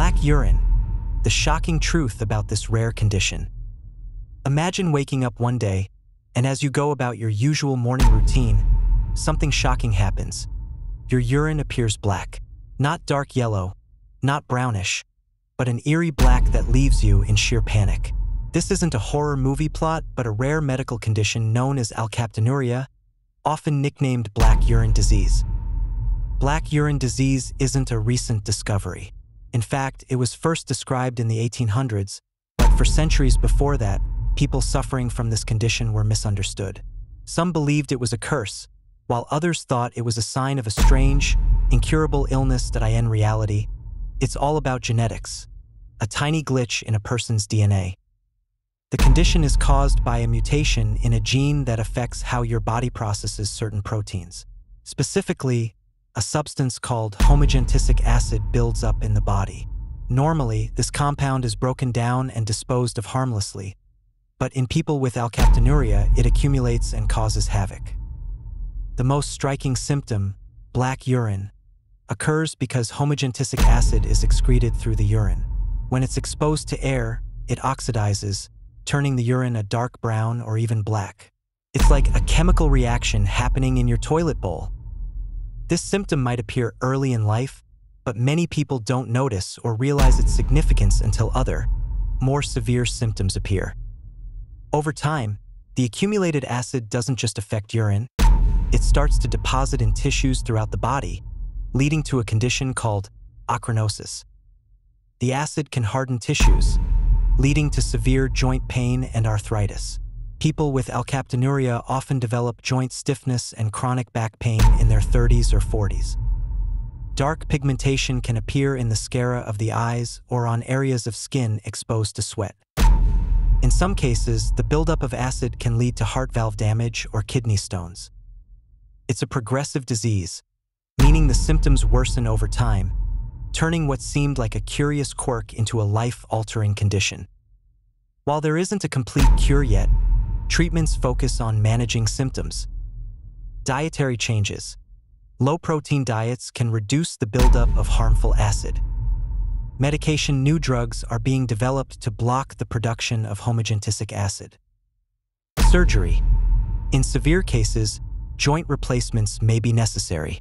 Black urine. The shocking truth about this rare condition. Imagine waking up one day, and as you go about your usual morning routine, something shocking happens. Your urine appears black. Not dark yellow, not brownish, but an eerie black that leaves you in sheer panic. This isn't a horror movie plot, but a rare medical condition known as alkaptonuria, often nicknamed black urine disease. Black urine disease isn't a recent discovery. In fact, it was first described in the 1800s, but for centuries before that, people suffering from this condition were misunderstood. Some believed it was a curse, while others thought it was a sign of a strange, incurable illness that in reality, it's all about genetics, a tiny glitch in a person's DNA. The condition is caused by a mutation in a gene that affects how your body processes certain proteins. Specifically, a substance called homogentisic acid builds up in the body. Normally, this compound is broken down and disposed of harmlessly, but in people with alkaptonuria, it accumulates and causes havoc. The most striking symptom, black urine, occurs because homogentisic acid is excreted through the urine. When it's exposed to air, it oxidizes, turning the urine a dark brown or even black. It's like a chemical reaction happening in your toilet bowl. This symptom might appear early in life, but many people don't notice or realize its significance until other, more severe symptoms appear. Over time, the accumulated acid doesn't just affect urine, it starts to deposit in tissues throughout the body, leading to a condition called ochronosis. The acid can harden tissues, leading to severe joint pain and arthritis. People with alkaptonuria often develop joint stiffness and chronic back pain in their 30s or 40s. Dark pigmentation can appear in the sclera of the eyes or on areas of skin exposed to sweat. In some cases, the buildup of acid can lead to heart valve damage or kidney stones. It's a progressive disease, meaning the symptoms worsen over time, turning what seemed like a curious quirk into a life-altering condition. While there isn't a complete cure yet, treatments focus on managing symptoms. Dietary changes. Low-protein diets can reduce the buildup of harmful acid. Medication. New drugs are being developed to block the production of homogentisic acid. Surgery. In severe cases, joint replacements may be necessary.